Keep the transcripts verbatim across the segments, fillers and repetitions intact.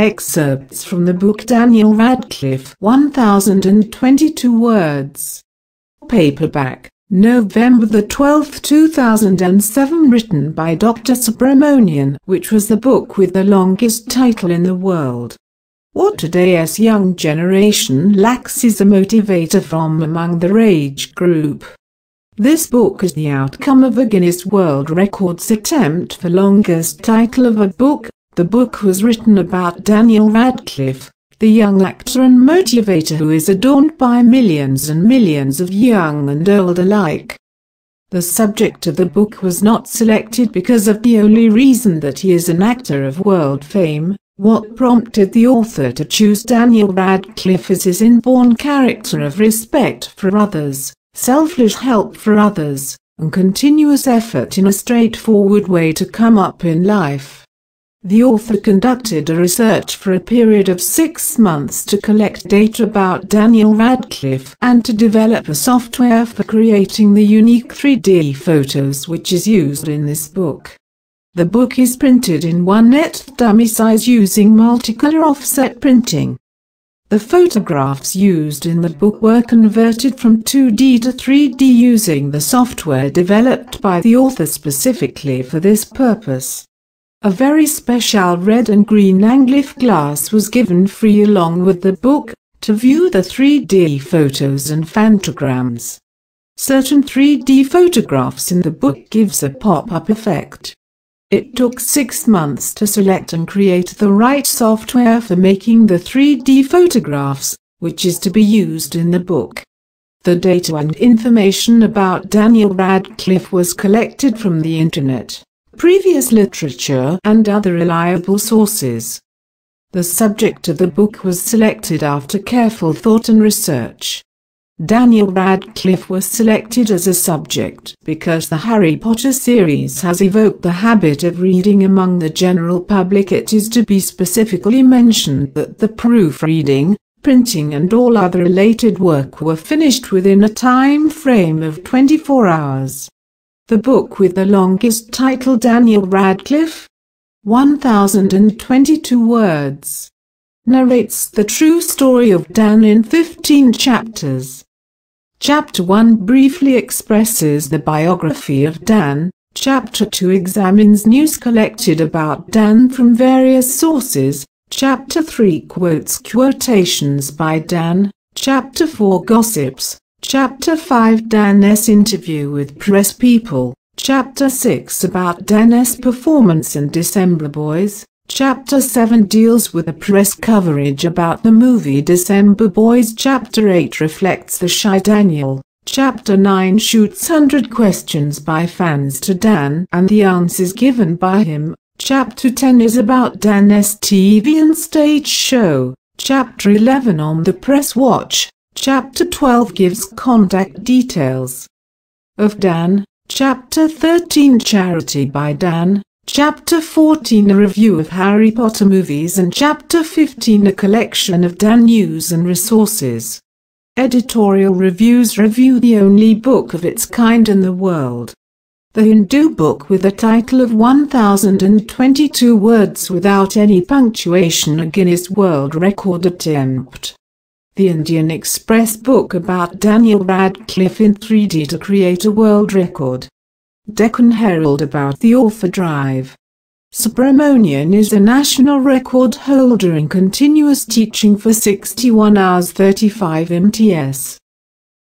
Excerpts from the book Daniel Radcliffe, one thousand twenty-two words. Paperback, November the twelfth two thousand seven, written by Doctor Subramanian, which was the book with the longest title in the world. What today's young generation lacks is a motivator from among the age group. This book is the outcome of a Guinness World Records attempt for longest title of a book. The book was written about Daniel Radcliffe, the young actor and motivator who is adored by millions and millions of young and old alike. The subject of the book was not selected because of the only reason that he is an actor of world fame. What prompted the author to choose Daniel Radcliffe as his inborn character of respect for others, selfless help for others, and continuous effort in a straightforward way to come up in life. The author conducted a research for a period of six months to collect data about Daniel Radcliffe and to develop a software for creating the unique three D photos which is used in this book. The book is printed in one eighth dummy size using multicolor offset printing. The photographs used in the book were converted from two D to three D using the software developed by the author specifically for this purpose. A very special red and green Radcliffe glass was given free along with the book, to view the three D photos and phantograms. Certain three D photographs in the book gives a pop-up effect. It took six months to select and create the right software for making the three D photographs, which is to be used in the book. The data and information about Daniel Radcliffe was collected from the internet, previous literature and other reliable sources. The subject of the book was selected after careful thought and research. Daniel Radcliffe was selected as a subject because the Harry Potter series has evoked the habit of reading among the general public. It is to be specifically mentioned that the proofreading, printing and all other related work were finished within a time frame of twenty-four hours. The book with the longest title, Daniel Radcliffe, one thousand twenty-two words, narrates the true story of Dan in fifteen chapters. Chapter one briefly expresses the biography of Dan, Chapter two examines news collected about Dan from various sources, Chapter three quotes quotations by Dan, Chapter four gossips, Chapter five Dan's interview with press people, Chapter six about Dan's performance in December Boys, Chapter seven deals with the press coverage about the movie December Boys, Chapter eight reflects the shy Daniel, Chapter nine shoots one hundred questions by fans to Dan and the answers given by him, Chapter ten is about Dan's T V and stage show, Chapter eleven on the press watch, Chapter twelve gives contact details of Dan, Chapter thirteen charity by Dan, Chapter fourteen a review of Harry Potter movies and Chapter fifteen a collection of Dan news and resources. Editorial reviews review the only book of its kind in the world. The Hindu book with a title of one thousand twenty-two words without any punctuation, a Guinness World Record attempt. The Indian Express book about Daniel Radcliffe in three D to create a world record. Deccan Herald about the author drive. Subramanian is a national record holder in continuous teaching for sixty-one hours thirty-five minutes.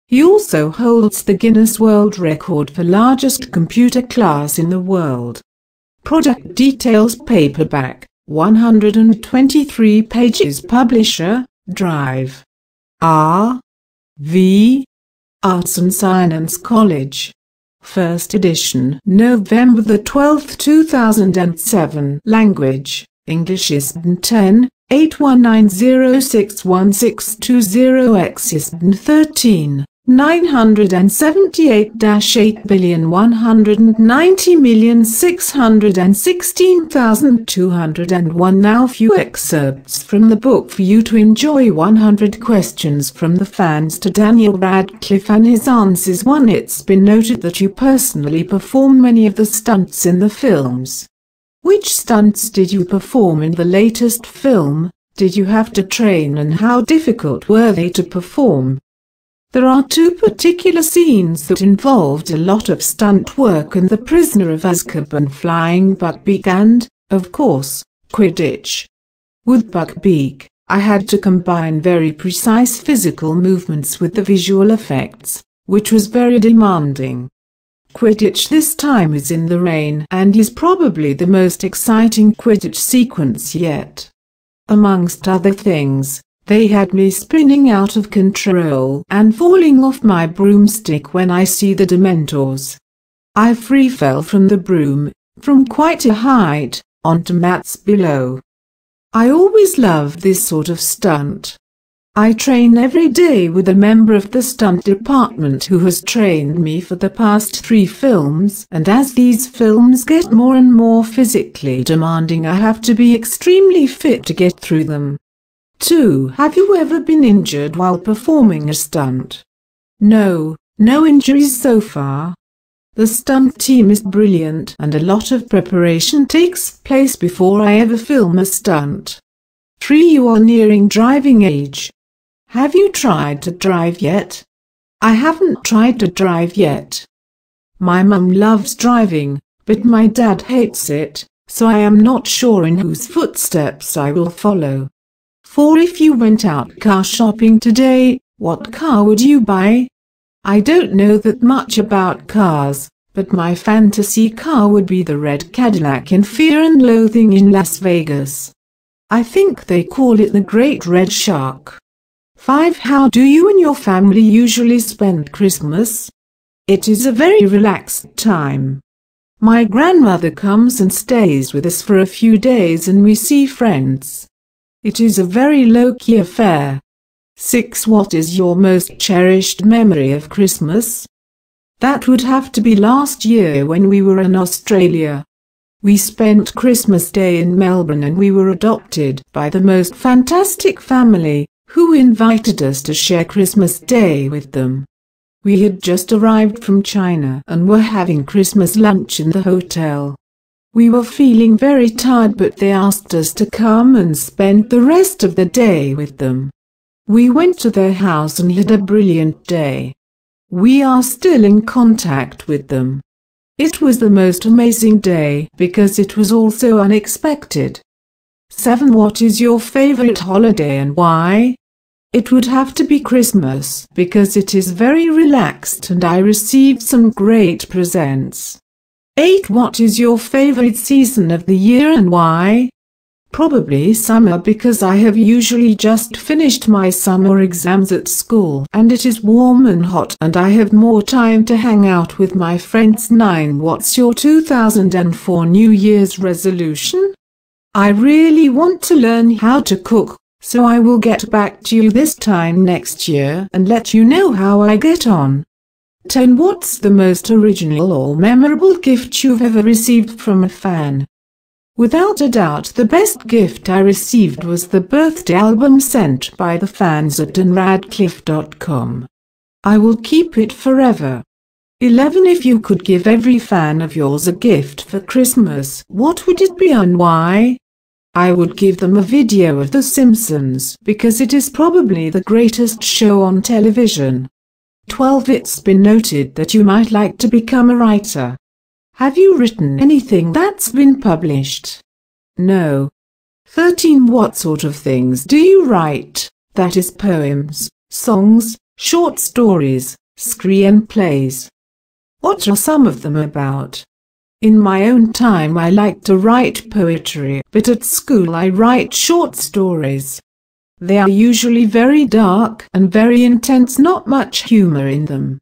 He also holds the Guinness World Record for largest computer class in the world. Product details, paperback, one hundred twenty-three pages, publisher, drive. R. V. Arts and Science College. First edition, November the twelfth two thousand seven. Language, English I S B N ten, eight one nine zero six one six two zero, I S B N thirteen, nine seven eight dash eight one nine zero one nine six one six two zero one. Now few excerpts from the book for you to enjoy. One hundred questions from the fans to Daniel Radcliffe and his answers. One It's been noted that you personally perform many of the stunts in the films. Which stunts did you perform in the latest film? Did you have to train, and how difficult were they to perform? There are two particular scenes that involved a lot of stunt work in The Prisoner of Azkaban, flying Buckbeak and, of course, Quidditch. With Buckbeak, I had to combine very precise physical movements with the visual effects, which was very demanding. Quidditch this time is in the rain and is probably the most exciting Quidditch sequence yet. Amongst other things, they had me spinning out of control and falling off my broomstick when I see the Dementors. I free fell from the broom, from quite a height, onto mats below. I always love this sort of stunt. I train every day with a member of the stunt department who has trained me for the past three films, and as these films get more and more physically demanding, I have to be extremely fit to get through them. two Have you ever been injured while performing a stunt? No, no injuries so far. The stunt team is brilliant and a lot of preparation takes place before I ever film a stunt. three You are nearing driving age. Have you tried to drive yet? I haven't tried to drive yet. My mum loves driving, but my dad hates it, so I am not sure in whose footsteps I will follow. four If you went out car shopping today, what car would you buy? I don't know that much about cars, but my fantasy car would be the red Cadillac in Fear and Loathing in Las Vegas. I think they call it the Great Red Shark. five How do you and your family usually spend Christmas? It is a very relaxed time. My grandmother comes and stays with us for a few days and we see friends. It is a very low-key affair. six What is your most cherished memory of Christmas? That would have to be last year when we were in Australia. We spent Christmas Day in Melbourne and we were adopted by the most fantastic family, who invited us to share Christmas Day with them. We had just arrived from China and were having Christmas lunch in the hotel. We were feeling very tired, but they asked us to come and spend the rest of the day with them. We went to their house and had a brilliant day. We are still in contact with them. It was the most amazing day because it was also unexpected. seven What is your favorite holiday and why? It would have to be Christmas because it is very relaxed and I received some great presents. eight What is your favorite season of the year and why? Probably summer because I have usually just finished my summer exams at school and it is warm and hot and I have more time to hang out with my friends. nine What's your two thousand four New Year's resolution? I really want to learn how to cook, so I will get back to you this time next year and let you know how I get on. ten What's the most original or memorable gift you've ever received from a fan? Without a doubt, the best gift I received was the birthday album sent by the fans at dan radcliffe dot com. I will keep it forever. eleven If you could give every fan of yours a gift for Christmas, what would it be and why? I would give them a video of The Simpsons because it is probably the greatest show on television. twelve It's been noted that you might like to become a writer. Have you written anything that's been published? No. thirteen What sort of things do you write? That is poems, songs, short stories, screenplays. What are some of them about? In my own time I like to write poetry, but at school I write short stories. They are usually very dark and very intense, not much humor in them.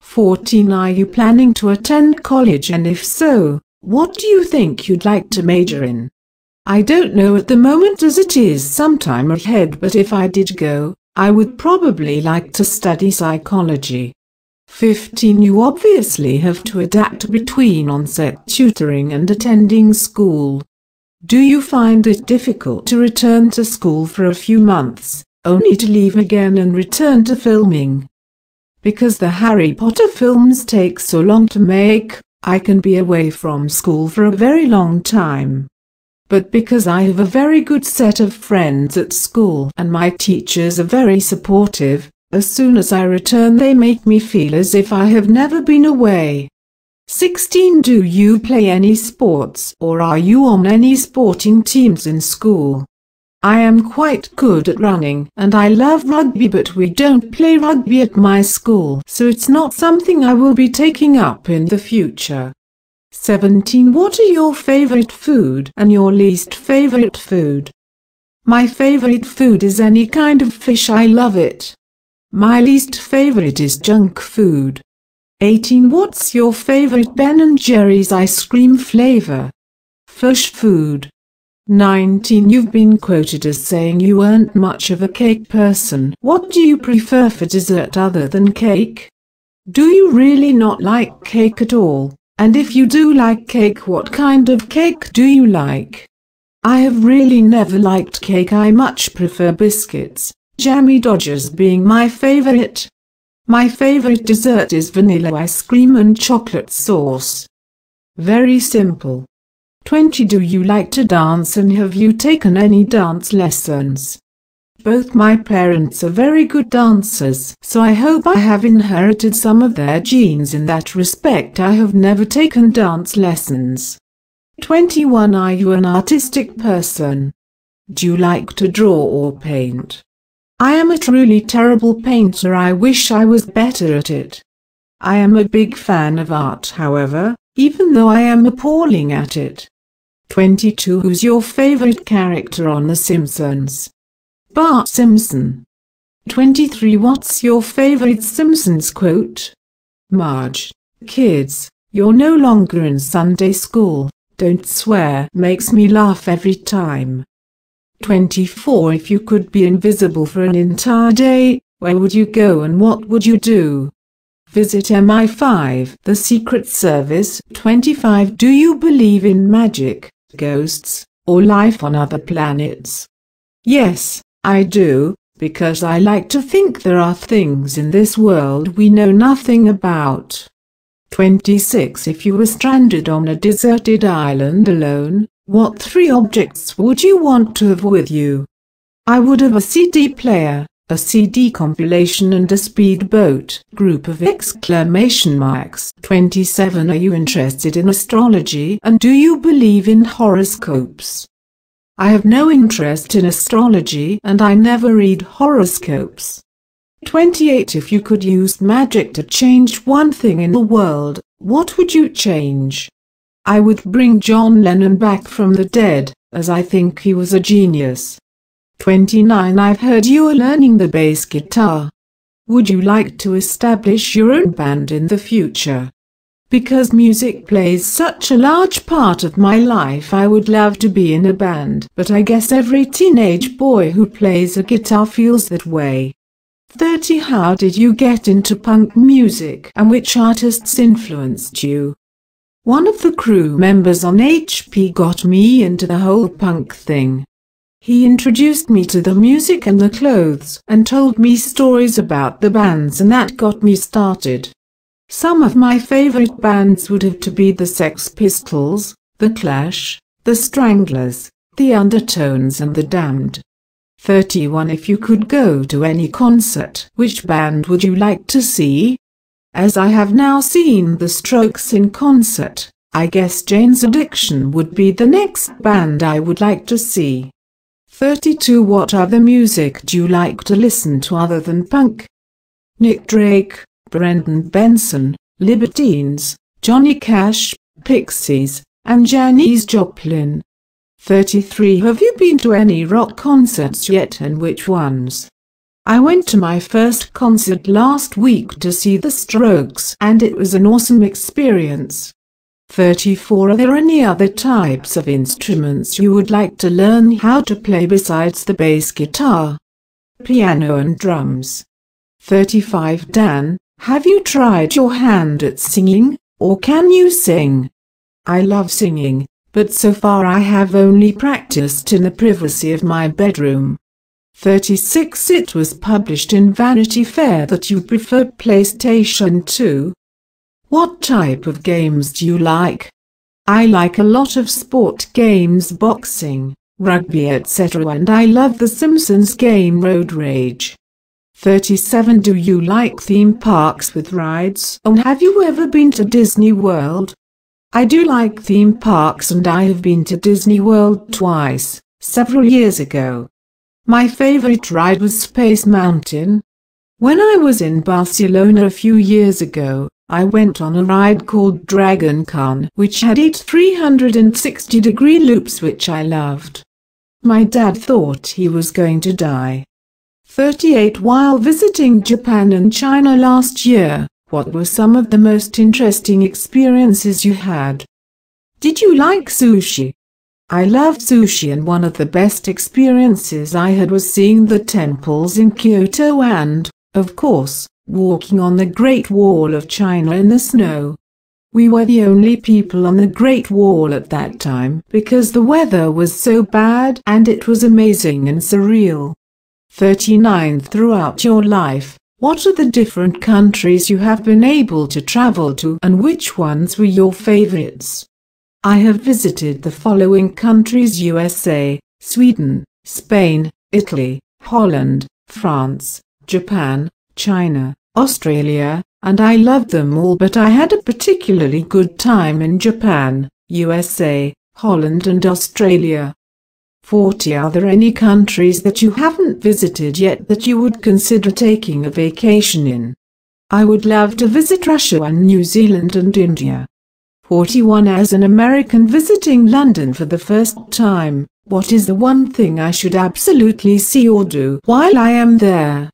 fourteen Are you planning to attend college, and if so, what do you think you'd like to major in? I don't know at the moment as it is sometime ahead, but if I did go, I would probably like to study psychology. fifteen You obviously have to adapt between on-set tutoring and attending school. Do you find it difficult to return to school for a few months, only to leave again and return to filming? Because the Harry Potter films take so long to make, I can be away from school for a very long time. But because I have a very good set of friends at school and my teachers are very supportive, as soon as I return they make me feel as if I have never been away. sixteen Do you play any sports or are you on any sporting teams in school? I am quite good at running and I love rugby, but we don't play rugby at my school, so it's not something I will be taking up in the future. seventeen What are your favorite food and your least favorite food? My favorite food is any kind of fish. I love it. My least favorite is junk food. eighteen What's your favorite Ben and Jerry's ice cream flavor? Fish food. nineteen You've been quoted as saying you aren't much of a cake person. What do you prefer for dessert other than cake? Do you really not like cake at all? And if you do like cake, what kind of cake do you like? I have really never liked cake. I much prefer biscuits, jammy dodgers being my favorite. My favorite dessert is vanilla ice cream and chocolate sauce. Very simple. twenty Do you like to dance and have you taken any dance lessons? Both my parents are very good dancers, so I hope I have inherited some of their genes in that respect. I have never taken dance lessons. twenty-one Are you an artistic person? Do you like to draw or paint? I am a truly terrible painter. I wish I was better at it. I am a big fan of art, however, even though I am appalling at it. twenty-two Who's your favorite character on The Simpsons? Bart Simpson. twenty-three What's your favorite Simpsons quote? Marge, kids, you're no longer in Sunday school, don't swear. Makes me laugh every time. twenty-four If you could be invisible for an entire day, where would you go and what would you do? Visit M I five, the Secret Service. twenty-five Do you believe in magic, ghosts, or life on other planets? Yes, I do, because I like to think there are things in this world we know nothing about. twenty-six If you were stranded on a deserted island alone, what three objects would you want to have with you? I would have a C D player, a C D compilation and a speedboat. Group of exclamation marks. twenty-seven Are you interested in astrology and do you believe in horoscopes? I have no interest in astrology and I never read horoscopes. twenty-eight If you could use magic to change one thing in the world, what would you change? I would bring John Lennon back from the dead, as I think he was a genius. twenty-nine I've heard you are learning the bass guitar. Would you like to establish your own band in the future? Because music plays such a large part of my life, I would love to be in a band, but I guess every teenage boy who plays a guitar feels that way. thirty How did you get into punk music and which artists influenced you? One of the crew members on H P got me into the whole punk thing. He introduced me to the music and the clothes and told me stories about the bands, and that got me started. Some of my favorite bands would have to be the Sex Pistols, the Clash, the Stranglers, the Undertones and the Damned. thirty-one If you could go to any concert, which band would you like to see? As I have now seen the Strokes in concert, I guess Jane's Addiction would be the next band I would like to see. thirty-two What other music do you like to listen to other than punk? Nick Drake, Brendan Benson, Libertines, Johnny Cash, Pixies, and Janis Joplin. thirty-three Have you been to any rock concerts yet and which ones? I went to my first concert last week to see the Strokes and it was an awesome experience. thirty-four Are there any other types of instruments you would like to learn how to play besides the bass guitar? Piano and drums. thirty-five Dan, have you tried your hand at singing, or can you sing? I love singing, but so far I have only practiced in the privacy of my bedroom. thirty-six It was published in Vanity Fair that you preferred PlayStation two. What type of games do you like? I like a lot of sport games, boxing, rugby, et cetera, and I love the Simpsons game Road Rage. thirty-seven Do you like theme parks with rides? Or have you ever been to Disney World? I do like theme parks, and I have been to Disney World twice, several years ago. My favorite ride was Space Mountain. When I was in Barcelona a few years ago, I went on a ride called Dragon Con, which had eight three hundred sixty degree loops, which I loved. My dad thought he was going to die. thirty-eight While visiting Japan and China last year, what were some of the most interesting experiences you had? Did you like sushi? I loved sushi, and one of the best experiences I had was seeing the temples in Kyoto and, of course, walking on the Great Wall of China in the snow. We were the only people on the Great Wall at that time because the weather was so bad, and it was amazing and surreal. thirty-nine Throughout your life, what are the different countries you have been able to travel to, and which ones were your favorites? I have visited the following countries: U S A, Sweden, Spain, Italy, Holland, France, Japan, China, Australia, and I loved them all, but I had a particularly good time in Japan, U S A, Holland and Australia. forty Are there any countries that you haven't visited yet that you would consider taking a vacation in? I would love to visit Russia and New Zealand and India. forty-one As an American visiting London for the first time, what is the one thing I should absolutely see or do while I am there?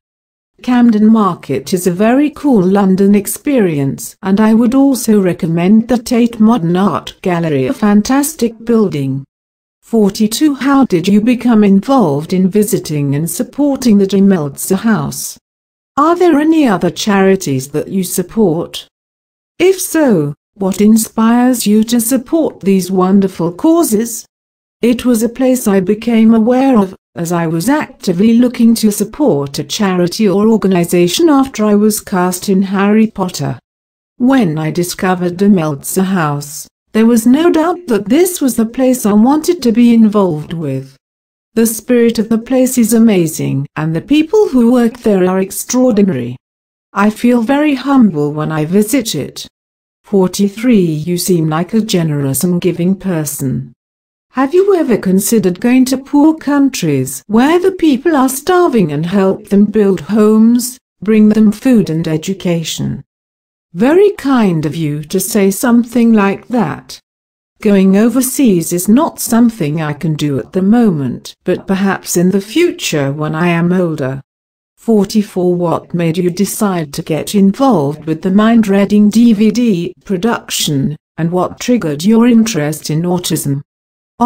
Camden Market is a very cool London experience, and I would also recommend the Tate Modern Art Gallery, a fantastic building. forty-two How did you become involved in visiting and supporting the Demeltzer House? Are there any other charities that you support? If so, what inspires you to support these wonderful causes? It was a place I became aware of, as I was actively looking to support a charity or organization after I was cast in Harry Potter. When I discovered the Demeltzer House, there was no doubt that this was the place I wanted to be involved with. The spirit of the place is amazing, and the people who work there are extraordinary. I feel very humble when I visit it. forty-three You seem like a generous and giving person. Have you ever considered going to poor countries where the people are starving and help them build homes, bring them food and education? Very kind of you to say something like that. Going overseas is not something I can do at the moment, but perhaps in the future when I am older. forty-four What made you decide to get involved with the Mind Reading D V D production, and what triggered your interest in autism?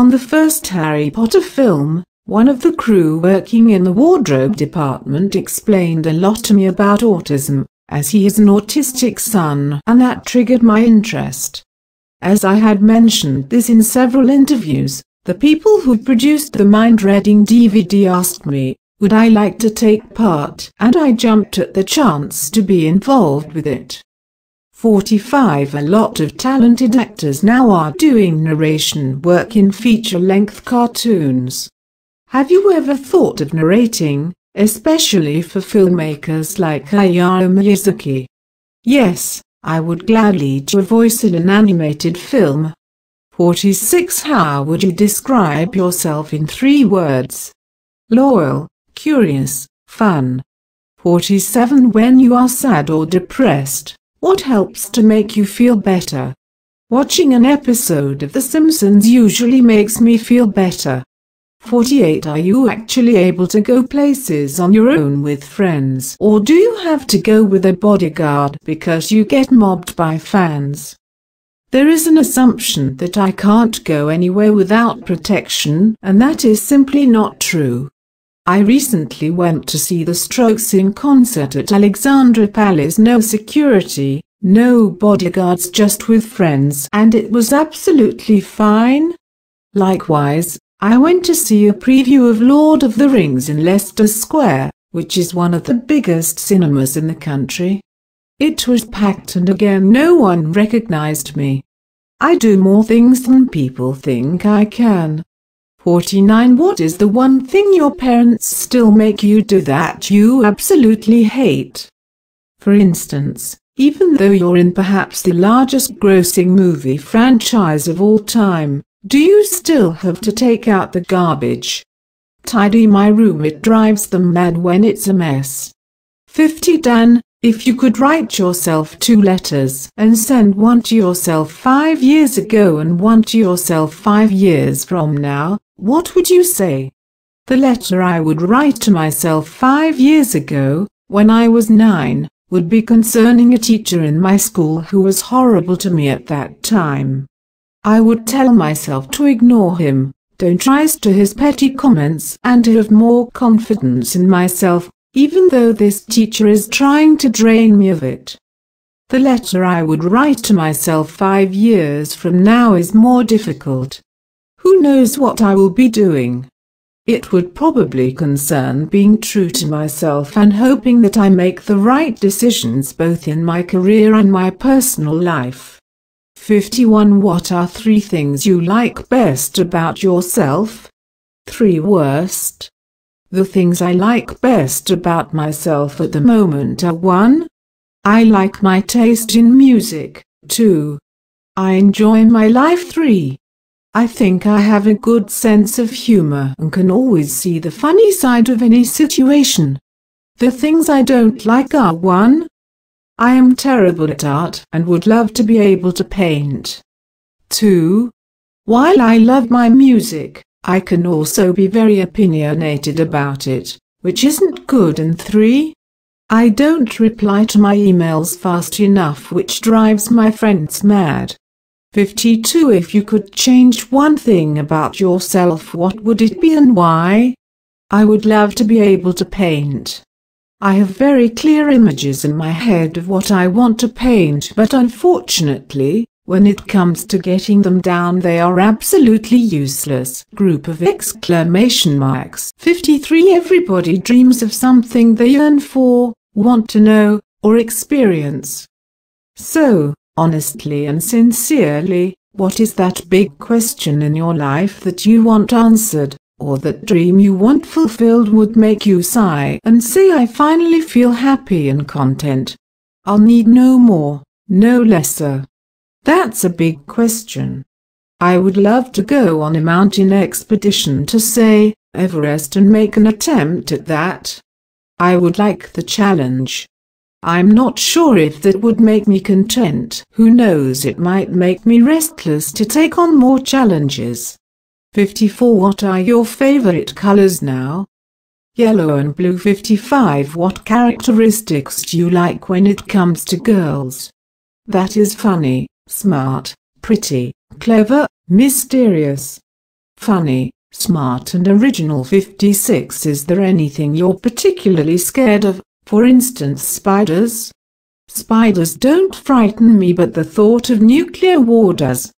On the first Harry Potter film, one of the crew working in the wardrobe department explained a lot to me about autism, as he is an autistic son, and that triggered my interest. As I had mentioned this in several interviews, the people who produced the Mind Reading D V D asked me, would I like to take part, and I jumped at the chance to be involved with it. forty-five A lot of talented actors now are doing narration work in feature-length cartoons. Have you ever thought of narrating, especially for filmmakers like Hayao Miyazaki? Yes, I would gladly do a voice in an animated film. forty-six How would you describe yourself in three words? Loyal, curious, fun. forty-seven When you are sad or depressed, what helps to make you feel better? Watching an episode of The Simpsons usually makes me feel better. forty-eight Are you actually able to go places on your own with friends, or do you have to go with a bodyguard because you get mobbed by fans? There is an assumption that I can't go anywhere without protection, and that is simply not true. I recently went to see The Strokes in concert at Alexandra Palace, no security, no bodyguards, just with friends, and it was absolutely fine. Likewise, I went to see a preview of Lord of the Rings in Leicester Square, which is one of the biggest cinemas in the country. It was packed and again no one recognized me. I do more things than people think I can. forty-nine What is the one thing your parents still make you do that you absolutely hate? For instance, even though you're in perhaps the largest grossing movie franchise of all time, do you still have to take out the garbage? Tidy my room, it drives them mad when it's a mess. fifty Dan, if you could write yourself two letters and send one to yourself five years ago and one to yourself five years from now, what would you say? The letter I would write to myself five years ago, when I was nine, would be concerning a teacher in my school who was horrible to me at that time. I would tell myself to ignore him, don't rise to his petty comments, and to have more confidence in myself, even though this teacher is trying to drain me of it. The letter I would write to myself five years from now is more difficult. Who knows what I will be doing? It would probably concern being true to myself and hoping that I make the right decisions both in my career and my personal life. fifty-one What are three things you like best about yourself? Three worst. The things I like best about myself at the moment are one. I like my taste in music. two. I enjoy my life. three. I think I have a good sense of humor and can always see the funny side of any situation. The things I don't like are one. I am terrible at art and would love to be able to paint. two. While I love my music, I can also be very opinionated about it, which isn't good. And three. I don't reply to my emails fast enough, which drives my friends mad. fifty-two If you could change one thing about yourself, what would it be and why? I would love to be able to paint. I have very clear images in my head of what I want to paint, but unfortunately, when it comes to getting them down, they are absolutely useless. Group of exclamation marks. fifty-three Everybody dreams of something they yearn for, want to know, or experience. So, honestly and sincerely, what is that big question in your life that you want answered, or that dream you want fulfilled would make you sigh and say, I finally feel happy and content. I'll need no more, no lesser. That's a big question. I would love to go on a mountain expedition to, say, Everest and make an attempt at that. I would like the challenge. I'm not sure if that would make me content. Who knows, it might make me restless to take on more challenges. fifty-four What are your favorite colors now? Yellow and blue. fifty-five What characteristics do you like when it comes to girls? That is funny. Smart, pretty, clever, mysterious. Funny, smart and original. fifty-six Is there anything you're particularly scared of, for instance spiders? Spiders don't frighten me, but the thought of nuclear war does.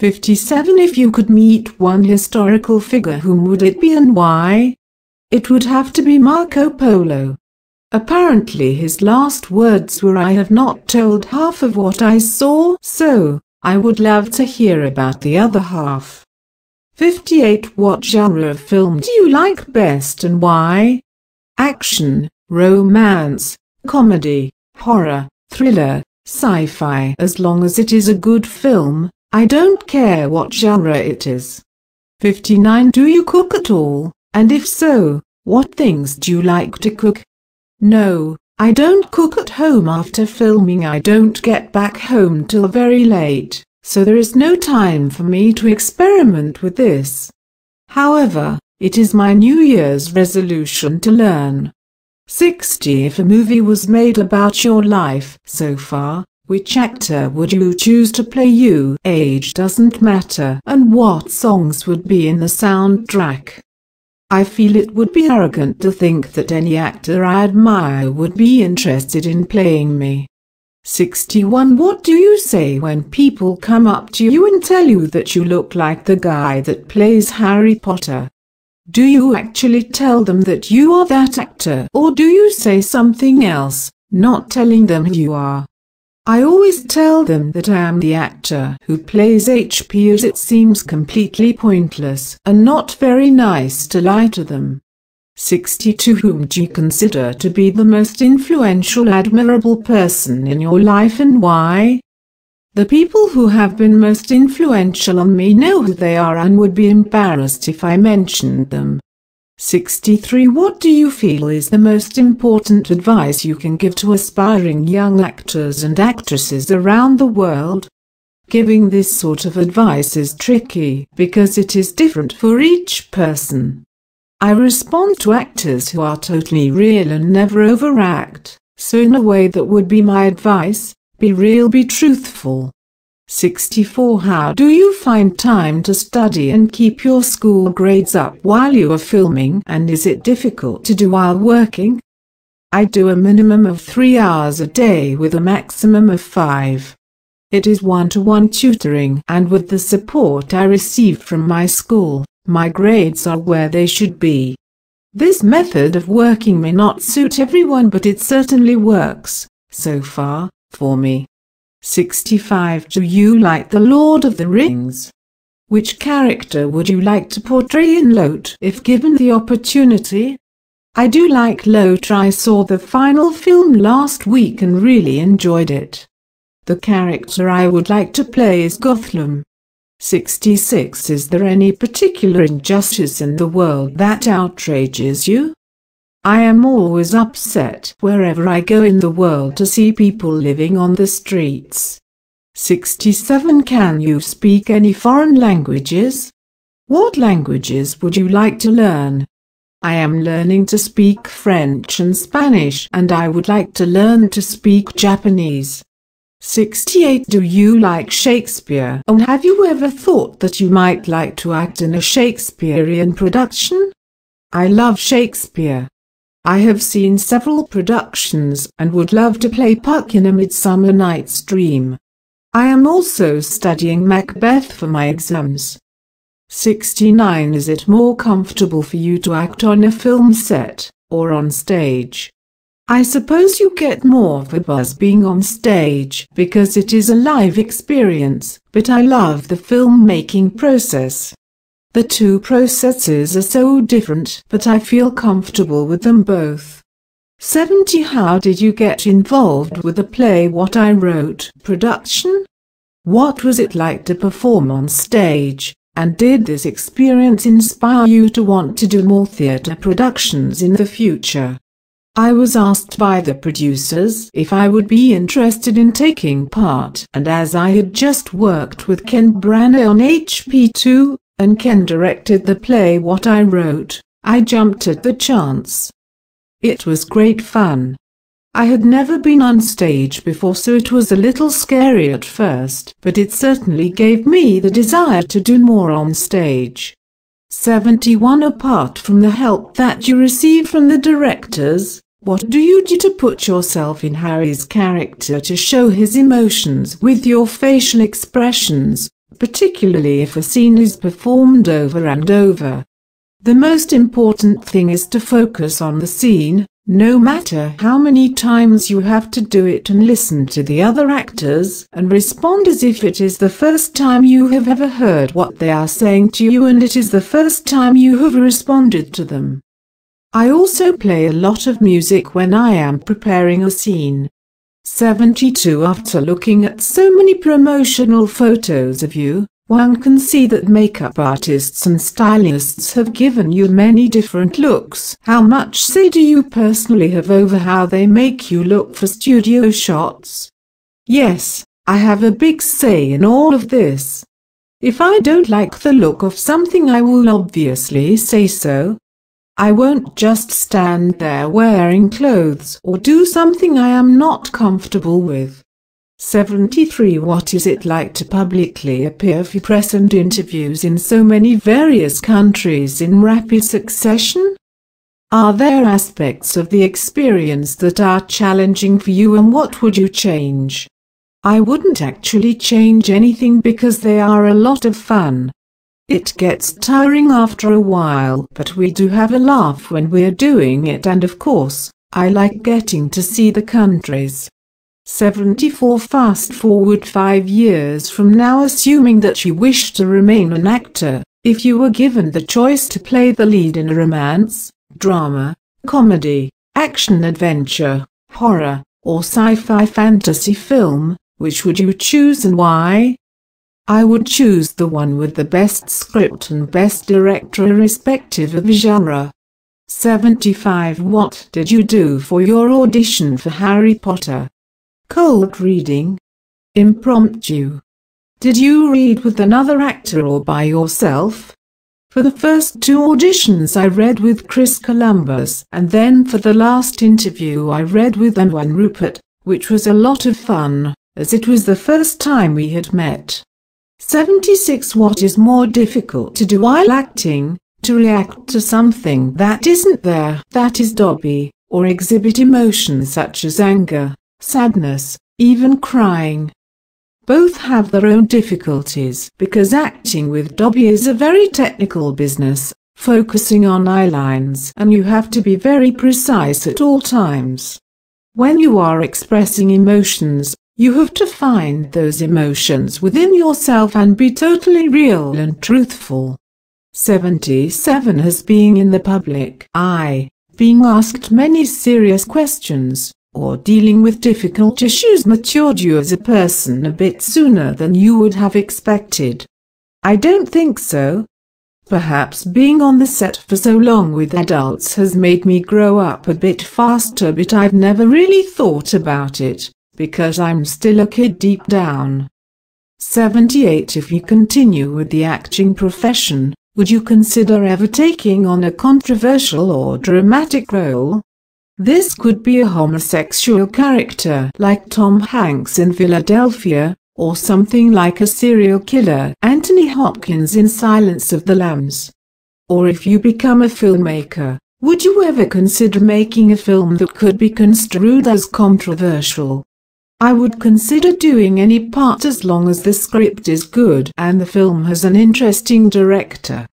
fifty-seven If you could meet one historical figure, whom would it be and why? It would have to be Marco Polo. Apparently his last words were, I have not told half of what I saw, so I would love to hear about the other half. fifty-eight What genre of film do you like best and why? Action, romance, comedy, horror, thriller, sci-fi. As long as it is a good film, I don't care what genre it is. fifty-nine Do you cook at all, and if so, what things do you like to cook? No, I don't cook at home. After filming I don't get back home till very late, so there is no time for me to experiment with this. However, it is my New Year's resolution to learn. sixty If a movie was made about your life so far, which actor would you choose to play you? Age doesn't matter. And what songs would be in the soundtrack? I feel it would be arrogant to think that any actor I admire would be interested in playing me. sixty-one What do you say when people come up to you and tell you that you look like the guy that plays Harry Potter? Do you actually tell them that you are that actor, or do you say something else, not telling them who you are. I always tell them that I am the actor who plays H P, as it seems completely pointless and not very nice to lie to them. sixty-two Whom do you consider to be the most influential, admirable person in your life, and why? The people who have been most influential on me know who they are and would be embarrassed if I mentioned them. sixty-three What do you feel is the most important advice you can give to aspiring young actors and actresses around the world? Giving this sort of advice is tricky because it is different for each person. I respond to actors who are totally real and never overact, so in a way that would be my advice, be real, be truthful. sixty-four How do you find time to study and keep your school grades up while you are filming, and is it difficult to do while working? I do a minimum of three hours a day with a maximum of five. It is one-to-one tutoring, and with the support I received from my school, my grades are where they should be. This method of working may not suit everyone, but it certainly works, so far, for me. sixty-five Do you like The Lord of the Rings? Which character would you like to portray in L O T if given the opportunity? I do like L O T. I saw the final film last week and really enjoyed it. The character I would like to play is Gollum. sixty-six Is there any particular injustice in the world that outrages you? I am always upset wherever I go in the world to see people living on the streets. sixty-seven Can you speak any foreign languages? What languages would you like to learn? I am learning to speak French and Spanish, and I would like to learn to speak Japanese. sixty-eight Do you like Shakespeare, or have you ever thought that you might like to act in a Shakespearean production? I love Shakespeare. I have seen several productions and would love to play Puck in A Midsummer Night's Dream. I am also studying Macbeth for my exams. sixty-nine Is it more comfortable for you to act on a film set or on stage? I suppose you get more of a buzz being on stage because it is a live experience, but I love the filmmaking process. The two processes are so different, but I feel comfortable with them both. seventy How did you get involved with the play What I Wrote production? What was it like to perform on stage, and did this experience inspire you to want to do more theatre productions in the future? I was asked by the producers if I would be interested in taking part, and as I had just worked with Ken Branagh on H P two, and Ken directed the play What I Wrote, I jumped at the chance. It was great fun. I had never been on stage before, so it was a little scary at first, but it certainly gave me the desire to do more on stage. seventy-one Apart from the help that you receive from the directors, what do you do to put yourself in Harry's character to show his emotions with your facial expressions, particularly if a scene is performed over and over? The most important thing is to focus on the scene, no matter how many times you have to do it, and listen to the other actors and respond as if it is the first time you have ever heard what they are saying to you and it is the first time you have responded to them. I also play a lot of music when I am preparing a scene. seventy-two After looking at so many promotional photos of you, one can see that makeup artists and stylists have given you many different looks. How much say do you personally have over how they make you look for studio shots? Yes, I have a big say in all of this. If I don't like the look of something, I will obviously say so. I won't just stand there wearing clothes or do something I am not comfortable with. seventy-three What is it like to publicly appear for press and interviews in so many various countries in rapid succession? Are there aspects of the experience that are challenging for you, and what would you change? I wouldn't actually change anything because they are a lot of fun. It gets tiring after a while, but we do have a laugh when we're doing it, and of course, I like getting to see the countries. seventy-four Fast forward five years from now, assuming that you wish to remain an actor, if you were given the choice to play the lead in a romance, drama, comedy, action-adventure, horror, or sci-fi fantasy film, which would you choose and why? I would choose the one with the best script and best director irrespective of genre. seventy-five What did you do for your audition for Harry Potter? Cold reading. Impromptu. Did you read with another actor or by yourself? For the first two auditions I read with Chris Columbus, and then for the last interview I read with Anwan Rupert, which was a lot of fun, as it was the first time we had met. seventy-six What is more difficult to do while acting? To react to something that isn't there, that is Dobby, or exhibit emotions such as anger, sadness, even crying. Both have their own difficulties because acting with Dobby is a very technical business, focusing on eye lines, and you have to be very precise at all times. When you are expressing emotions, you have to find those emotions within yourself and be totally real and truthful. seventy-seven Has being in the public eye, being asked many serious questions, or dealing with difficult issues matured you as a person a bit sooner than you would have expected? I don't think so. Perhaps being on the set for so long with adults has made me grow up a bit faster, but I've never really thought about it, because I'm still a kid deep down. seventy-eight If you continue with the acting profession, would you consider ever taking on a controversial or dramatic role? This could be a homosexual character like Tom Hanks in Philadelphia, or something like a serial killer Anthony Hopkins in Silence of the Lambs. Or if you become a filmmaker, would you ever consider making a film that could be construed as controversial? I would consider doing any part as long as the script is good and the film has an interesting director.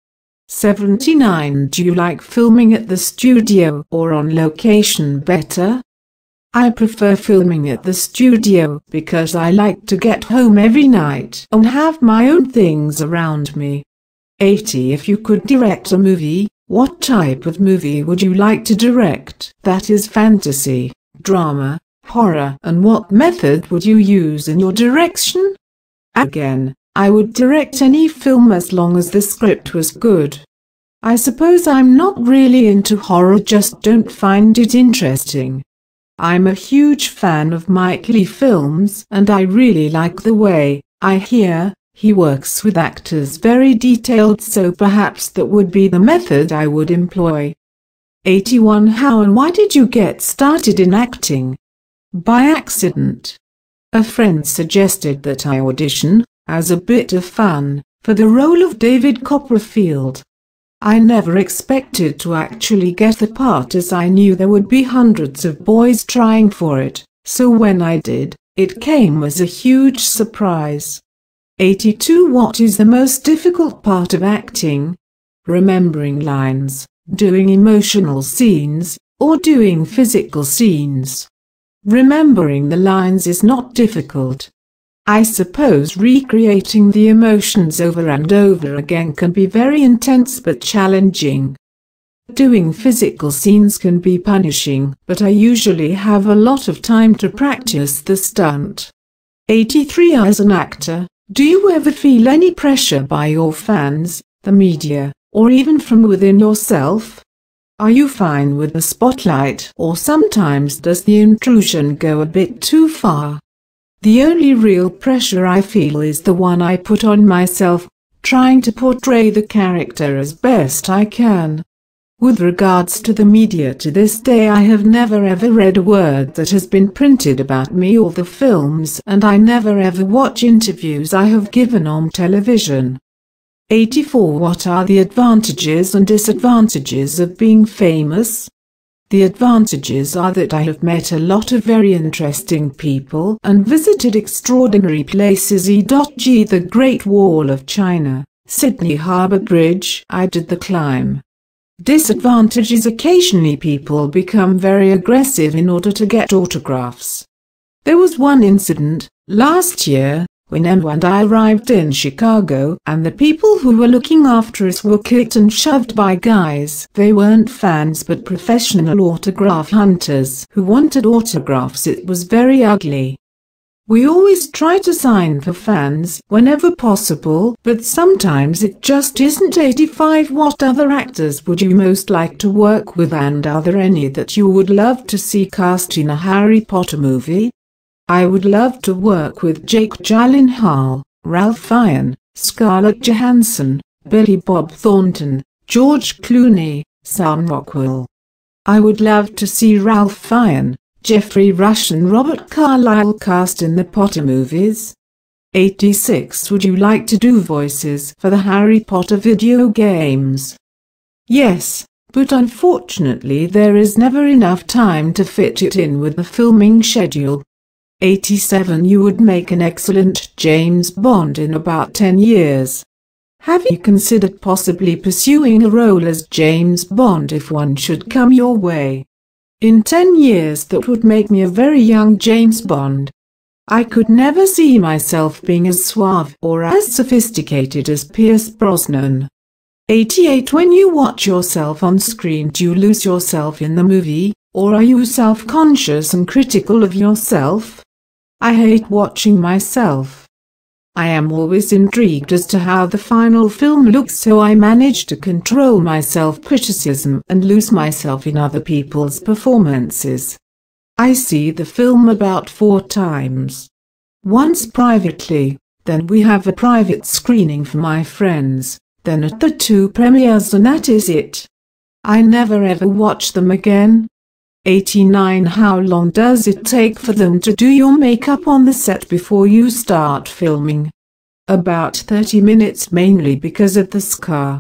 seventy-nine Do you like filming at the studio or on location better? I prefer filming at the studio because I like to get home every night and have my own things around me. eighty If you could direct a movie, what type of movie would you like to direct? That is fantasy, drama, horror, and what method would you use in your direction? Again, I would direct any film as long as the script was good. I suppose I'm not really into horror, just don't find it interesting. I'm a huge fan of Mike Leigh films, and I really like the way, I hear, he works with actors very detailed, so perhaps that would be the method I would employ. eighty-one How and why did you get started in acting? By accident. A friend suggested that I audition, as a bit of fun, for the role of David Copperfield. I never expected to actually get the part, as I knew there would be hundreds of boys trying for it, so when I did, it came as a huge surprise. eighty-two What is the most difficult part of acting? Remembering lines, doing emotional scenes, or doing physical scenes. Remembering the lines is not difficult. I suppose recreating the emotions over and over again can be very intense but challenging. Doing physical scenes can be punishing, but I usually have a lot of time to practice the stunt. eighty-three As an actor, do you ever feel any pressure by your fans, the media, or even from within yourself? Are you fine with the spotlight, or sometimes does the intrusion go a bit too far? The only real pressure I feel is the one I put on myself, trying to portray the character as best I can. With regards to the media, to this day I have never ever read a word that has been printed about me or the films, and I never ever watch interviews I have given on television. eighty-four What are the advantages and disadvantages of being famous? The advantages are that I have met a lot of very interesting people and visited extraordinary places. E G The Great Wall of China, Sydney Harbour Bridge. I did the climb. Disadvantage is occasionally people become very aggressive in order to get autographs. There was one incident, last year, when Em and I arrived in Chicago and the people who were looking after us were kicked and shoved by guys. They weren't fans but professional autograph hunters who wanted autographs. It was very ugly. We always try to sign for fans whenever possible, but sometimes it just isn't. eighty-five What other actors would you most like to work with, and are there any that you would love to see cast in a Harry Potter movie? I would love to work with Jake Gyllenhaal, Ralph Fiennes, Scarlett Johansson, Billy Bob Thornton, George Clooney, Sam Rockwell. I would love to see Ralph Fiennes, Jeffrey Rush and Robert Carlyle cast in the Potter movies. eighty-six Would you like to do voices for the Harry Potter video games? Yes, but unfortunately there is never enough time to fit it in with the filming schedule. eighty-seven You would make an excellent James Bond in about ten years. Have you considered possibly pursuing a role as James Bond if one should come your way? In ten years that would make me a very young James Bond. I could never see myself being as suave or as sophisticated as Pierce Brosnan. eighty-eight When you watch yourself on screen, do you lose yourself in the movie, or are you self-conscious and critical of yourself? I hate watching myself. I am always intrigued as to how the final film looks, so I manage to control my self-criticism and lose myself in other people's performances. I see the film about four times. Once privately, then we have a private screening for my friends, then at the two premieres, and that is it. I never ever watch them again. eighty-nine How long does it take for them to do your makeup on the set before you start filming? About thirty minutes, mainly because of the scar.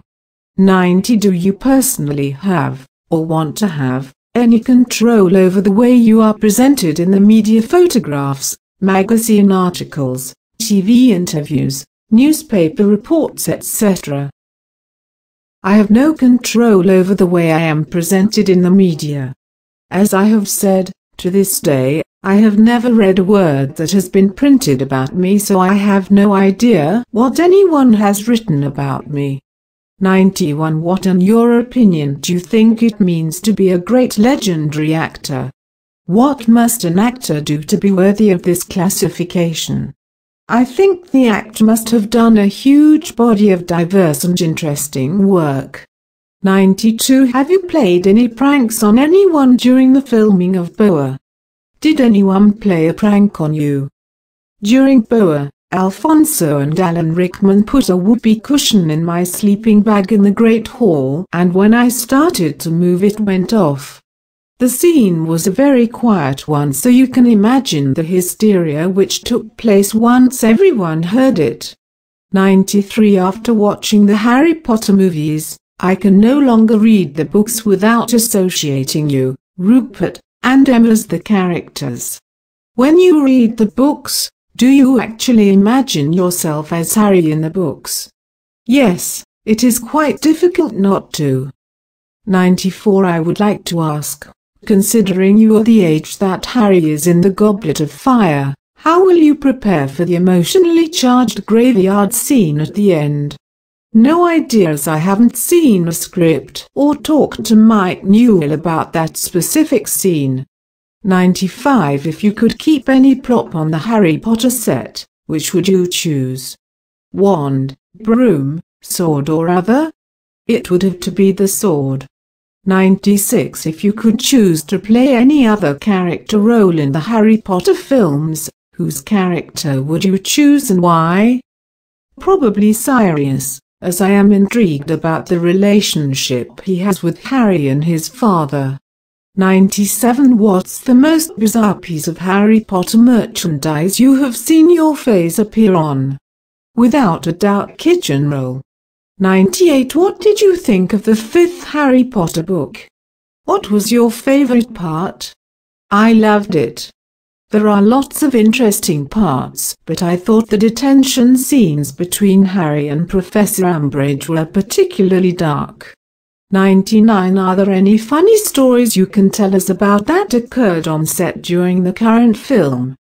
ninety Do you personally have, or want to have, any control over the way you are presented in the media? Photographs, magazine articles, T V interviews, newspaper reports, et cetera. I have no control over the way I am presented in the media. As I have said, to this day, I have never read a word that has been printed about me, so I have no idea what anyone has written about me. ninety-one What, in your opinion, do you think it means to be a great legendary actor? What must an actor do to be worthy of this classification? I think the actor must have done a huge body of diverse and interesting work. ninety-two Have you played any pranks on anyone during the filming of Boa? Did anyone play a prank on you? During Boa, Alfonso and Alan Rickman put a whoopee cushion in my sleeping bag in the Great Hall, and when I started to move it went off. The scene was a very quiet one, so you can imagine the hysteria which took place once everyone heard it. ninety-three After watching the Harry Potter movies, I can no longer read the books without associating you, Rupert, and Emma as the characters. When you read the books, do you actually imagine yourself as Harry in the books? Yes, it is quite difficult not to. ninety-four I would like to ask, considering you are the age that Harry is in the Goblet of Fire, how will you prepare for the emotionally charged graveyard scene at the end? No ideas. I haven't seen a script or talked to Mike Newell about that specific scene. ninety-five If you could keep any prop on the Harry Potter set, which would you choose? Wand, broom, sword or other? It would have to be the sword. ninety-six If you could choose to play any other character role in the Harry Potter films, whose character would you choose and why? Probably Sirius, as I am intrigued about the relationship he has with Harry and his father. ninety-seven What's the most bizarre piece of Harry Potter merchandise you have seen your face appear on? Without a doubt, kitchen roll. ninety-eight What did you think of the fifth Harry Potter book? What was your favorite part? I loved it. There are lots of interesting parts, but I thought the detention scenes between Harry and Professor Umbridge were particularly dark. ninety-nine Are there any funny stories you can tell us about that occurred on set during the current film?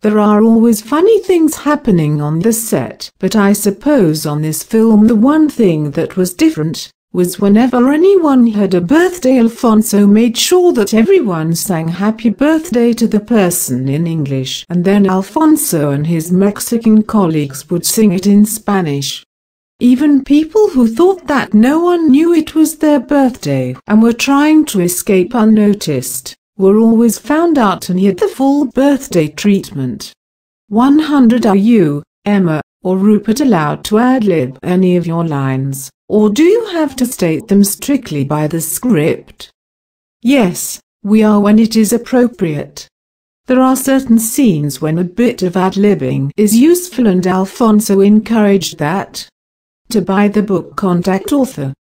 There are always funny things happening on the set, but I suppose on this film the one thing that was different was whenever anyone had a birthday, Alfonso made sure that everyone sang happy birthday to the person in English, and then Alfonso and his Mexican colleagues would sing it in Spanish. Even people who thought that no one knew it was their birthday and were trying to escape unnoticed were always found out and had the full birthday treatment. one hundred Are you, Emma, or Rupert allowed to ad-lib any of your lines, or do you have to state them strictly by the script? Yes, we are when it is appropriate. There are certain scenes when a bit of ad-libbing is useful and Alfonso encouraged that. To buy the book, contact author,